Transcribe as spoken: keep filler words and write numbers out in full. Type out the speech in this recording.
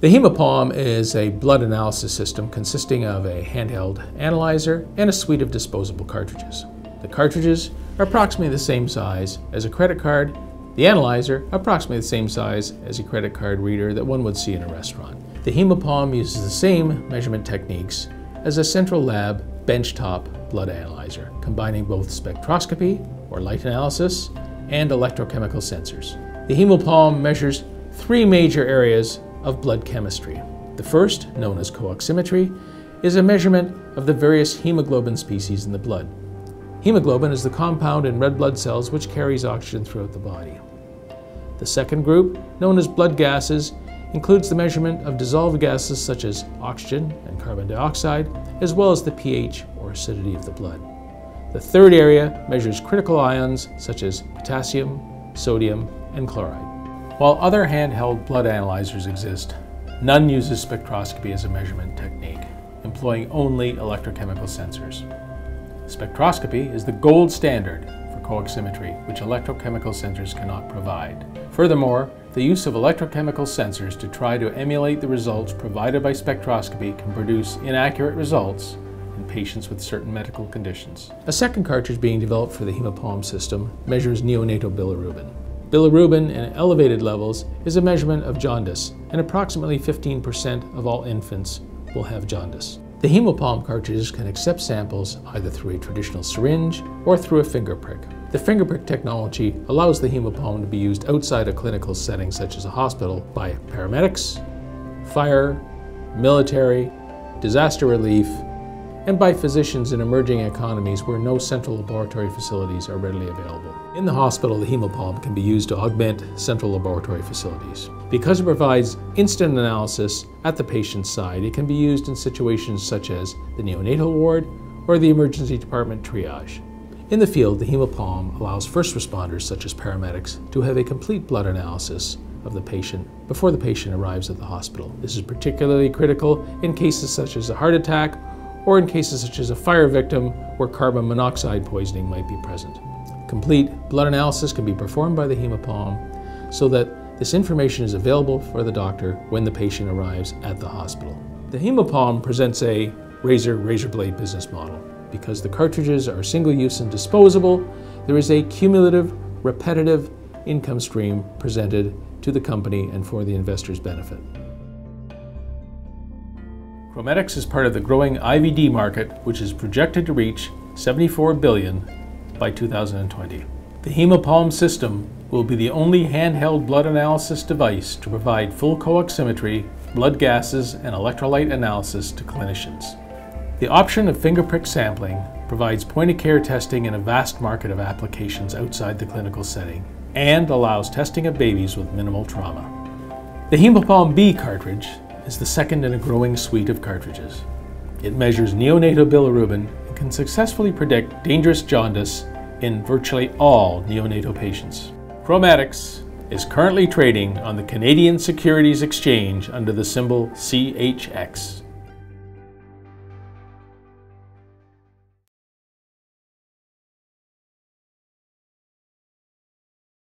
The HemoPalm is a blood analysis system consisting of a handheld analyzer and a suite of disposable cartridges. The cartridges are approximately the same size as a credit card, the analyzer approximately the same size as a credit card reader that one would see in a restaurant. The HemoPalm uses the same measurement techniques as a central lab benchtop blood analyzer, combining both spectroscopy, or light analysis, and electrochemical sensors. The HemoPalm measures three major areas of blood chemistry. The first, known as co-oximetry, is a measurement of the various hemoglobin species in the blood. Hemoglobin is the compound in red blood cells which carries oxygen throughout the body. The second group, known as blood gases, includes the measurement of dissolved gases such as oxygen and carbon dioxide, as well as the pH or acidity of the blood. The third area measures critical ions such as potassium, sodium, and chloride. While other handheld blood analyzers exist, none uses spectroscopy as a measurement technique, employing only electrochemical sensors. Spectroscopy is the gold standard for co-oximetry, which electrochemical sensors cannot provide. Furthermore, the use of electrochemical sensors to try to emulate the results provided by spectroscopy can produce inaccurate results in patients with certain medical conditions. A second cartridge being developed for the HemoPalm system measures neonatal bilirubin. Bilirubin in elevated levels is a measurement of jaundice, and approximately fifteen percent of all infants will have jaundice. The HemoPalm cartridges can accept samples either through a traditional syringe or through a finger prick. The finger prick technology allows the HemoPalm to be used outside a clinical setting such as a hospital by paramedics, fire, military, disaster relief, and by physicians in emerging economies where no central laboratory facilities are readily available. In the hospital, the HemoPalm can be used to augment central laboratory facilities. Because it provides instant analysis at the patient's side, it can be used in situations such as the neonatal ward or the emergency department triage. In the field, the HemoPalm allows first responders such as paramedics to have a complete blood analysis of the patient before the patient arrives at the hospital. This is particularly critical in cases such as a heart attack or in cases such as a fire victim where carbon monoxide poisoning might be present. Complete blood analysis can be performed by the HemoPalm so that this information is available for the doctor when the patient arrives at the hospital. The HemoPalm presents a razor razor blade business model. Because the cartridges are single-use and disposable, there is a cumulative, repetitive income stream presented to the company and for the investor's benefit. ChroMedX is part of the growing I V D market, which is projected to reach seventy-four billion dollars by two thousand twenty. The HemoPalm system will be the only handheld blood analysis device to provide full co-oximetry, blood gases, and electrolyte analysis to clinicians. The option of finger prick sampling provides point-of-care testing in a vast market of applications outside the clinical setting and allows testing of babies with minimal trauma. The HemoPalm B cartridge is the second in a growing suite of cartridges. It measures neonatal bilirubin and can successfully predict dangerous jaundice in virtually all neonatal patients. ChroMedX is currently trading on the Canadian Securities Exchange under the symbol C H X.